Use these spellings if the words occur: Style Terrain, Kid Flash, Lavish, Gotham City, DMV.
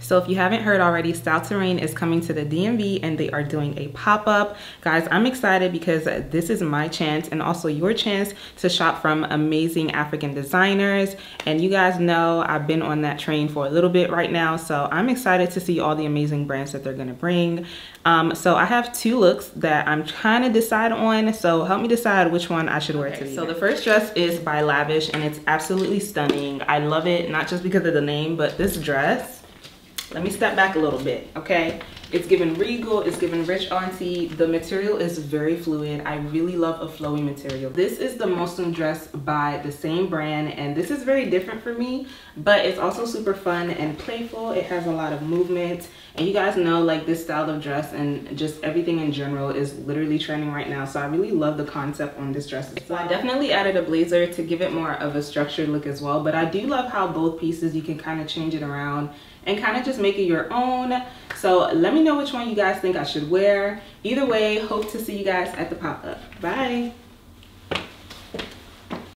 So if you haven't heard already, Style Terrain is coming to the DMV and they are doing a pop-up. Guys, I'm excited because this is my chance and also your chance to shop from amazing African designers. And you guys know I've been on that train for a little bit right now, so I'm excited to see all the amazing brands that they're gonna bring. So I have two looks that I'm trying to decide on, so help me decide which one I should wear today. So the first dress is by Lavish and it's absolutely stunning. I love it, not just because of the name, but this dress. Let me step back a little bit, okay? It's giving regal, it's giving rich auntie. The material is very fluid. I really love a flowy material. This is the Muslim dress by the same brand, and this is very different for me, but it's also super fun and playful. It has a lot of movement, and you guys know like this style of dress and just everything in general is literally trending right now, so I really love the concept on this dress as well. I definitely added a blazer to give it more of a structured look as well, but I do love how both pieces you can kind of change it around and kind of just make it your own. So let me know which one you guys think I should wear. Either way, hope to see you guys at the pop-up. Bye.